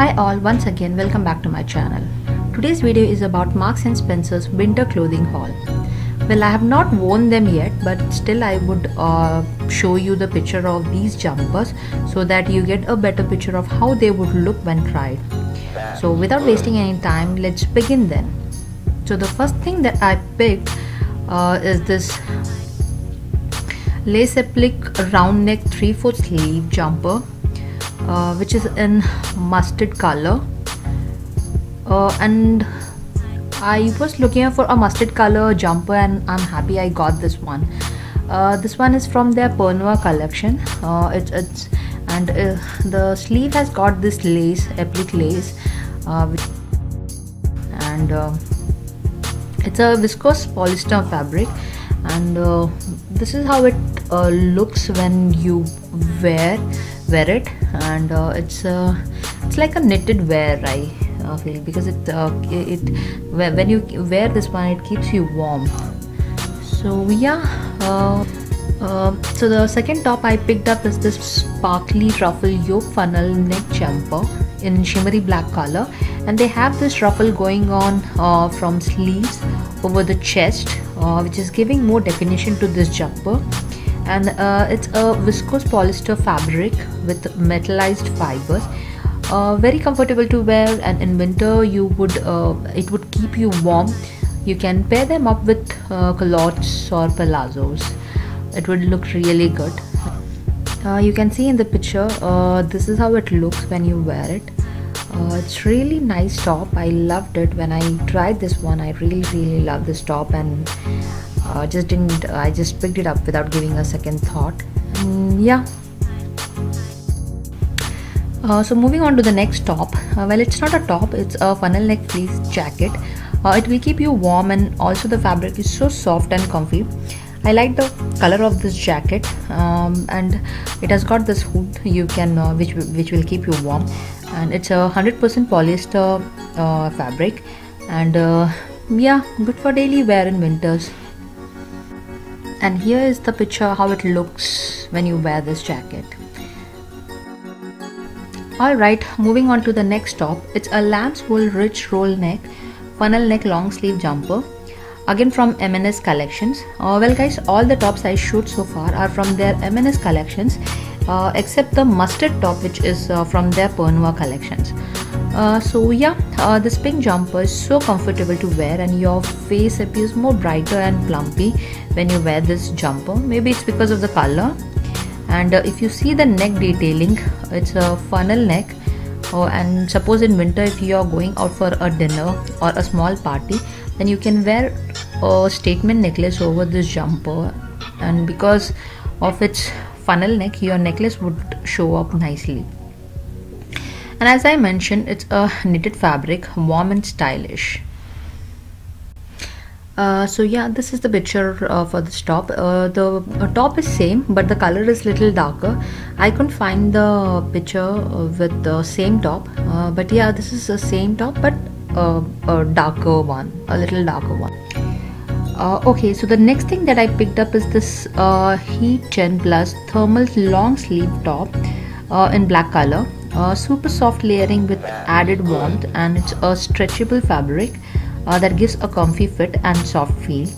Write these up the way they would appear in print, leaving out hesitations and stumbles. Hi all, once again welcome back to my channel. Today's video is about Marks & Spencer's winter clothing haul. Well, I have not worn them yet, but still I would show you the picture of these jumpers so that you get a better picture of how they would look when tried. So without wasting any time, let's begin then. So the first thing that I picked is this lace applique round neck 3/4 sleeve jumper, which is in mustard color, and I was looking for a mustard color jumper and I'm happy I got this one. This one is from their Per Una collection. The sleeve has got this lace, applique lace, and it's a viscose polyester fabric, and this is how it looks when you wear it, and it's like a knitted wear, I feel, because when you wear this one it keeps you warm. So yeah, so the second top I picked up is this sparkly ruffle yoke funnel neck jumper in shimmery black color, and they have this ruffle going on from sleeves over the chest, which is giving more definition to this jumper, and it's a viscose polyester fabric with metallized fibers, very comfortable to wear, and in winter it would keep you warm. You can pair them up with culottes or palazzos, it would look really good. You can see in the picture, this is how it looks when you wear it. It's really nice top. I loved it when I tried this one. I really love this top, and I just picked it up without giving a second thought. Yeah. So moving on to the next top. Well, it's not a top, it's a funnel neck fleece jacket. It will keep you warm, and also the fabric is so soft and comfy. I like the color of this jacket, and it has got this hood which will keep you warm, and it's a 100% polyester fabric, and yeah, good for daily wear in winters. And here is the picture how it looks when you wear this jacket. Alright, moving on to the next top. It's a lamb's wool rich roll neck funnel neck long sleeve jumper, again from M&S collections. Well guys, all the tops I shoot so far are from their M&S collections, except the mustard top, which is from their Per Una collections. So yeah, this pink jumper is so comfortable to wear, and your face appears more brighter and plumpy when you wear this jumper. Maybe it's because of the color. And if you see the neck detailing, it's a funnel neck, and suppose in winter if you are going out for a dinner or a small party, then you can wear a statement necklace over this jumper, and because of its funnel neck your necklace would show up nicely. And as I mentioned, it's a knitted fabric, warm and stylish. So yeah, this is the picture for this top. The top is same, but the color is little darker. I couldn't find the picture with the same top, but yeah, this is the same top, but a little darker one. Okay, so the next thing that I picked up is this Heat Gen Plus thermal long sleeve top in black color, super soft layering with added warmth, and it's a stretchable fabric that gives a comfy fit and soft feel.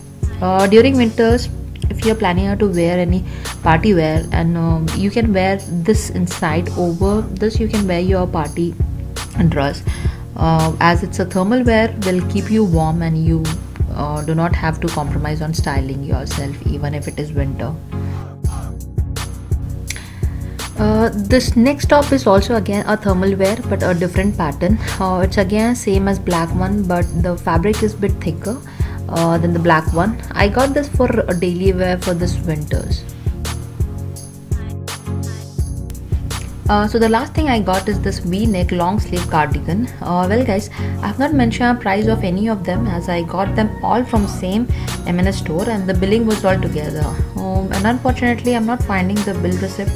During winters, if you're planning out to wear any party wear, and you can wear this inside. Over this you can wear your party dress, as it's a thermal wear, will keep you warm, and you do not have to compromise on styling yourself even if it is winter. This next top is also again a thermal wear, but a different pattern. It's again same as black one, but the fabric is bit thicker than the black one. I got this for a daily wear for this winters. So the last thing I got is this V-neck long sleeve cardigan. Well guys, I have not mentioned a price of any of them, as I got them all from same M&S store, and the billing was all together. And unfortunately I'm not finding the bill receipt.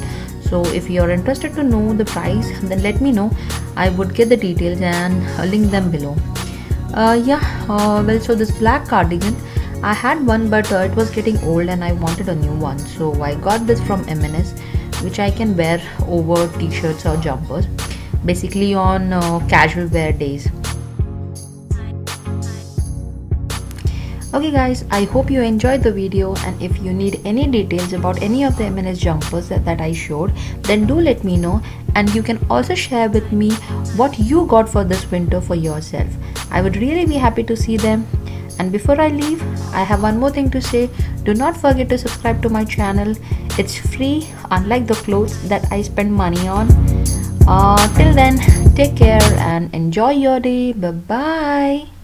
So if you are interested to know the price, then let me know. I would get the details and link them below. Well, so this black cardigan, I had one, but it was getting old and I wanted a new one. So I got this from M&S, which I can wear over t-shirts or jumpers. basically on casual wear days. Okay guys, I hope you enjoyed the video, and if you need any details about any of the M&S jumpers that I showed, then do let me know, and you can also share with me what you got for this winter for yourself. I would really be happy to see them. And before I leave, I have one more thing to say. Do not forget to subscribe to my channel. It's free, unlike the clothes that I spend money on. Till then, take care and enjoy your day. Bye bye.